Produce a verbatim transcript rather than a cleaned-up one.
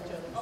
each other.